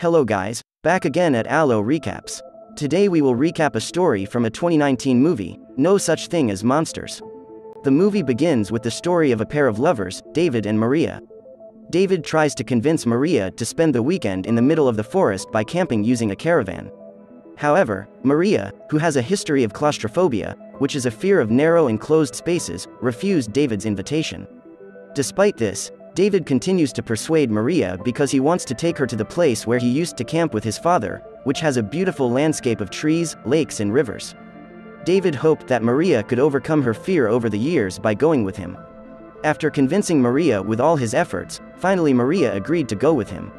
Hello guys, back again at Alo Recaps. Today we will recap a story from a 2019 movie, No Such Thing As Monsters. The movie begins with the story of a pair of lovers, David and Maria. David tries to convince Maria to spend the weekend in the middle of the forest by camping using a caravan. However, Maria, who has a history of claustrophobia, which is a fear of narrow and closed spaces, refused David's invitation. Despite this, David continues to persuade Maria because he wants to take her to the place where he used to camp with his father, which has a beautiful landscape of trees, lakes and rivers. David hoped that Maria could overcome her fear over the years by going with him. After convincing Maria with all his efforts, finally Maria agreed to go with him.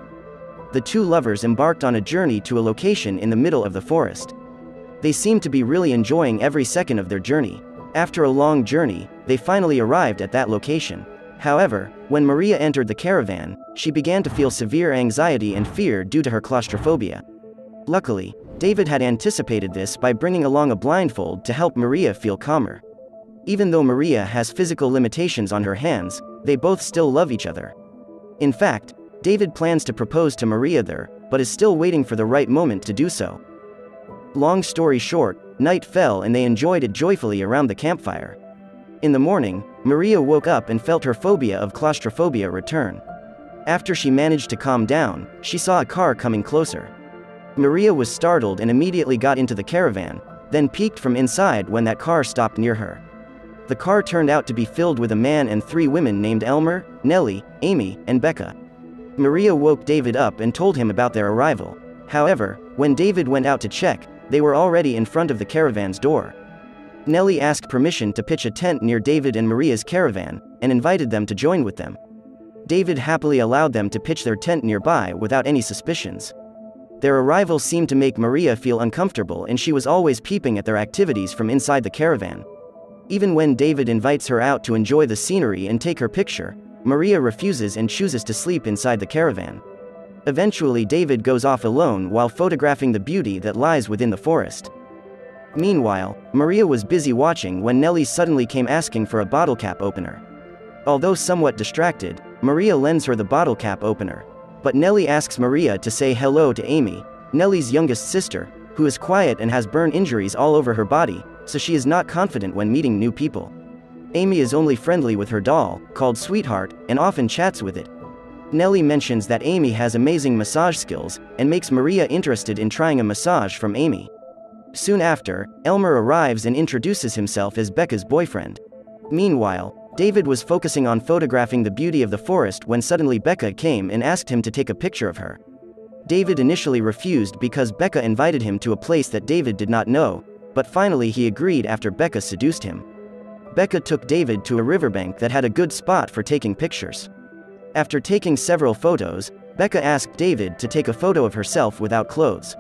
The two lovers embarked on a journey to a location in the middle of the forest. They seemed to be really enjoying every second of their journey. After a long journey, they finally arrived at that location. However, when Maria entered the caravan, she began to feel severe anxiety and fear due to her claustrophobia. Luckily, David had anticipated this by bringing along a blindfold to help Maria feel calmer. Even though Maria has physical limitations on her hands, they both still love each other. In fact, David plans to propose to Maria there, but is still waiting for the right moment to do so. Long story short, night fell and they enjoyed it joyfully around the campfire. In the morning, Maria woke up and felt her phobia of claustrophobia return. After she managed to calm down, she saw a car coming closer. Maria was startled and immediately got into the caravan, then peeked from inside when that car stopped near her. The car turned out to be filled with a man and three women named Elmer, Nellie, Amy, and Becca. Maria woke David up and told him about their arrival. However, when David went out to check, they were already in front of the caravan's door. Nellie asked permission to pitch a tent near David and Maria's caravan, and invited them to join with them. David happily allowed them to pitch their tent nearby without any suspicions. Their arrival seemed to make Maria feel uncomfortable and she was always peeping at their activities from inside the caravan. Even when David invites her out to enjoy the scenery and take her picture, Maria refuses and chooses to sleep inside the caravan. Eventually David goes off alone while photographing the beauty that lies within the forest. Meanwhile, Maria was busy watching when Nellie suddenly came asking for a bottle cap opener. Although somewhat distracted, Maria lends her the bottle cap opener. But Nellie asks Maria to say hello to Amy, Nellie's youngest sister, who is quiet and has burn injuries all over her body, so she is not confident when meeting new people. Amy is only friendly with her doll, called Sweetheart, and often chats with it. Nellie mentions that Amy has amazing massage skills, and makes Maria interested in trying a massage from Amy. Soon after, Elmer arrives and introduces himself as Becca's boyfriend. Meanwhile, David was focusing on photographing the beauty of the forest when suddenly Becca came and asked him to take a picture of her. David initially refused because Becca invited him to a place that David did not know, but finally he agreed after Becca seduced him. Becca took David to a riverbank that had a good spot for taking pictures. After taking several photos, Becca asked David to take a photo of herself without clothes.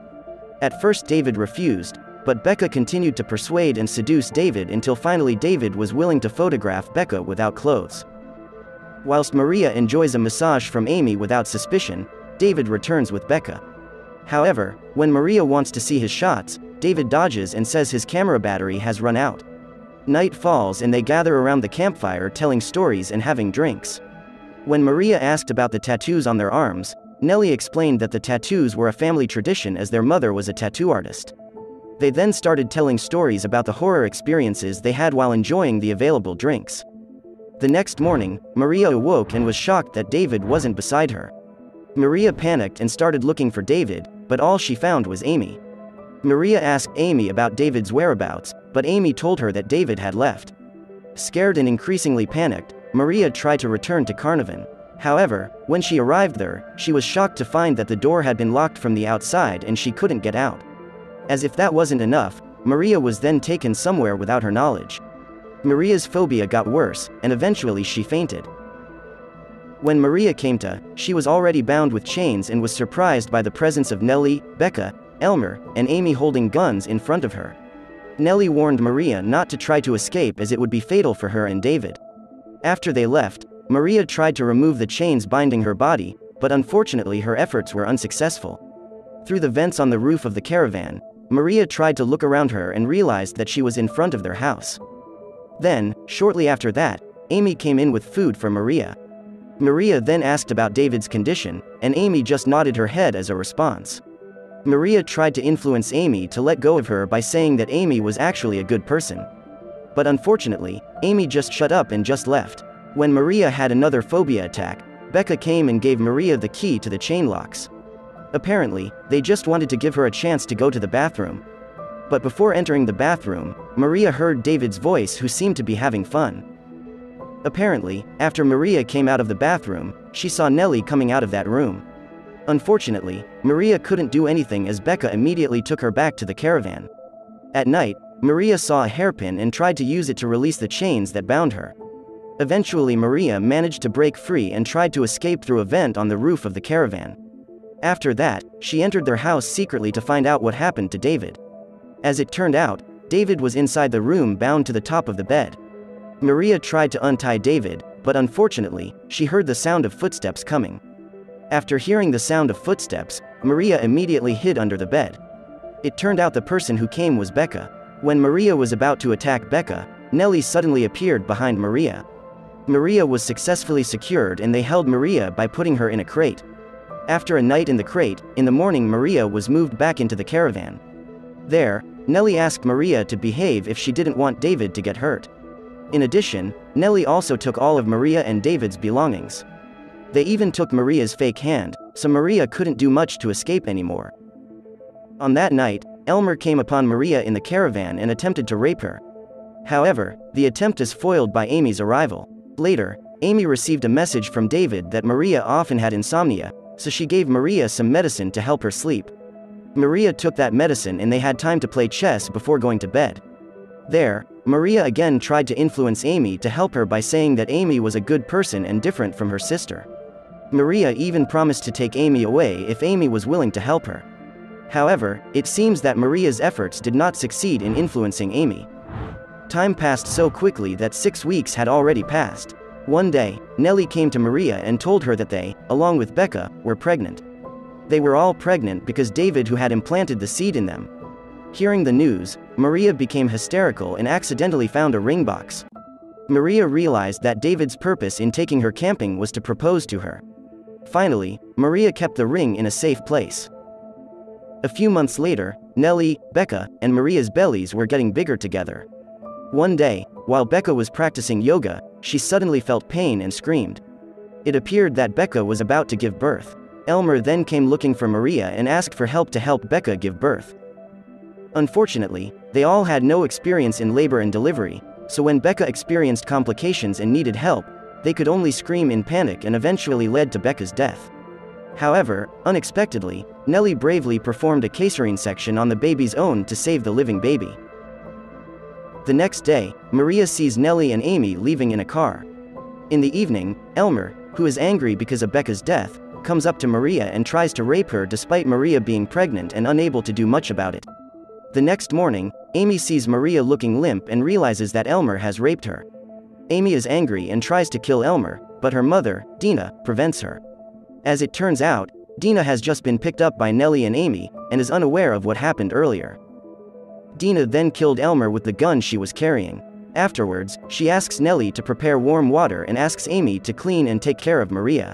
At first David refused, but Becca continued to persuade and seduce David until finally David was willing to photograph Becca without clothes. Whilst Maria enjoys a massage from Amy without suspicion, David returns with Becca. However, when Maria wants to see his shots, David dodges and says his camera battery has run out. Night falls and they gather around the campfire telling stories and having drinks. When Maria asked about the tattoos on their arms, Nellie explained that the tattoos were a family tradition as their mother was a tattoo artist. They then started telling stories about the horror experiences they had while enjoying the available drinks. The next morning, Maria awoke and was shocked that David wasn't beside her. Maria panicked and started looking for David, but all she found was Amy. Maria asked Amy about David's whereabouts, but Amy told her that David had left. Scared and increasingly panicked, Maria tried to return to Carnarvon. However, when she arrived there, she was shocked to find that the door had been locked from the outside and she couldn't get out. As if that wasn't enough, Maria was then taken somewhere without her knowledge. Maria's phobia got worse, and eventually she fainted. When Maria came to, she was already bound with chains and was surprised by the presence of Nellie, Becca, Elmer, and Amy holding guns in front of her. Nellie warned Maria not to try to escape as it would be fatal for her and David. After they left, Maria tried to remove the chains binding her body, but unfortunately her efforts were unsuccessful. Through the vents on the roof of the caravan, Maria tried to look around her and realized that she was in front of their house. Then, shortly after that, Amy came in with food for Maria. Maria then asked about David's condition, and Amy just nodded her head as a response. Maria tried to influence Amy to let go of her by saying that Amy was actually a good person. But unfortunately, Amy just shut up and just left. When Maria had another phobia attack, Becca came and gave Maria the key to the chain locks. Apparently, they just wanted to give her a chance to go to the bathroom. But before entering the bathroom, Maria heard David's voice, who seemed to be having fun. Apparently, after Maria came out of the bathroom, she saw Nellie coming out of that room. Unfortunately, Maria couldn't do anything as Becca immediately took her back to the caravan. At night, Maria saw a hairpin and tried to use it to release the chains that bound her. Eventually, Maria managed to break free and tried to escape through a vent on the roof of the caravan. After that, she entered their house secretly to find out what happened to David. As it turned out, David was inside the room bound to the top of the bed. Maria tried to untie David, but unfortunately, she heard the sound of footsteps coming. After hearing the sound of footsteps, Maria immediately hid under the bed. It turned out the person who came was Becca. When Maria was about to attack Becca, Nellie suddenly appeared behind Maria. Maria was successfully secured and they held Maria by putting her in a crate. After a night in the crate, in the morning Maria was moved back into the caravan. There, Nellie asked Maria to behave if she didn't want David to get hurt. In addition, Nellie also took all of Maria and David's belongings. They even took Maria's fake hand, so Maria couldn't do much to escape anymore. On that night, Elmer came upon Maria in the caravan and attempted to rape her. However, the attempt is foiled by Amy's arrival. Later, Amy received a message from David that Maria often had insomnia, so she gave Maria some medicine to help her sleep. Maria took that medicine and they had time to play chess before going to bed. There, Maria again tried to influence Amy to help her by saying that Amy was a good person and different from her sister. Maria even promised to take Amy away if Amy was willing to help her. However, it seems that Maria's efforts did not succeed in influencing Amy. Time passed so quickly that 6 weeks had already passed. One day, Nellie came to Maria and told her that they, along with Becca, were pregnant. They were all pregnant because David, who had implanted the seed in them. Hearing the news, Maria became hysterical and accidentally found a ring box. Maria realized that David's purpose in taking her camping was to propose to her. Finally, Maria kept the ring in a safe place. A few months later, Nellie, Becca, and Maria's bellies were getting bigger together. One day, while Becca was practicing yoga, she suddenly felt pain and screamed. It appeared that Becca was about to give birth. Elmer then came looking for Maria and asked for help to help Becca give birth. Unfortunately, they all had no experience in labor and delivery, so when Becca experienced complications and needed help, they could only scream in panic and eventually led to Becca's death. However, unexpectedly, Nellie bravely performed a caesarean section on the baby's own to save the living baby. The next day, Maria sees Nellie and Amy leaving in a car. In the evening, Elmer, who is angry because of Becca's death, comes up to Maria and tries to rape her despite Maria being pregnant and unable to do much about it. The next morning, Amy sees Maria looking limp and realizes that Elmer has raped her. Amy is angry and tries to kill Elmer, but her mother, Dina, prevents her. As it turns out, Dina has just been picked up by Nellie and Amy, and is unaware of what happened earlier. Dina then killed Elmer with the gun she was carrying. Afterwards, she asks Nellie to prepare warm water and asks Amy to clean and take care of Maria.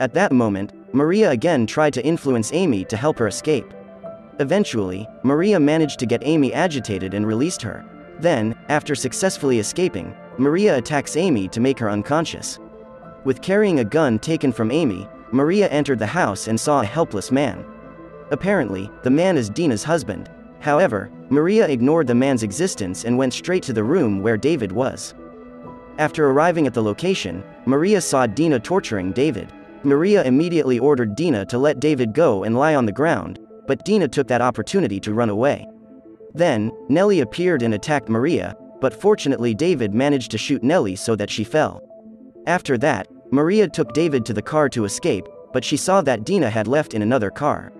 At that moment, Maria again tried to influence Amy to help her escape. Eventually, Maria managed to get Amy agitated and released her. Then, after successfully escaping, Maria attacks Amy to make her unconscious. With carrying a gun taken from Amy, Maria entered the house and saw a helpless man. Apparently, the man is Dina's husband. However, Maria ignored the man's existence and went straight to the room where David was. After arriving at the location, Maria saw Dina torturing David. Maria immediately ordered Dina to let David go and lie on the ground, but Dina took that opportunity to run away. Then, Nellie appeared and attacked Maria, but fortunately David managed to shoot Nellie so that she fell. After that, Maria took David to the car to escape, but she saw that Dina had left in another car.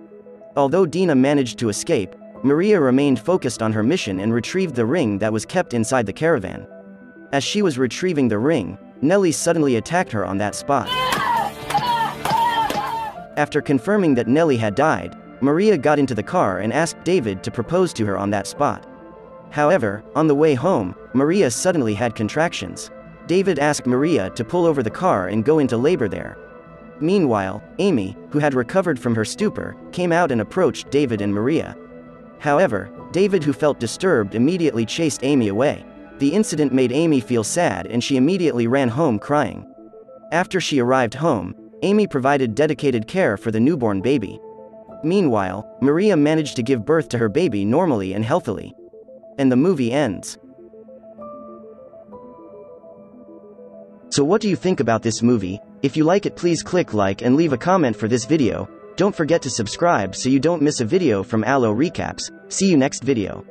Although Dina managed to escape, Maria remained focused on her mission and retrieved the ring that was kept inside the caravan. As she was retrieving the ring, Nellie suddenly attacked her on that spot. After confirming that Nellie had died, Maria got into the car and asked David to propose to her on that spot. However, on the way home, Maria suddenly had contractions. David asked Maria to pull over the car and go into labor there. Meanwhile, Amy, who had recovered from her stupor, came out and approached David and Maria. However, David, who felt disturbed, immediately chased Amy away. The incident made Amy feel sad and she immediately ran home crying. After she arrived home, Amy provided dedicated care for the newborn baby. Meanwhile, Maria managed to give birth to her baby normally and healthily. And the movie ends. So what do you think about this movie? If you like it, please click like and leave a comment for this video. Don't forget to subscribe so you don't miss a video from Alo Recaps. See you next video.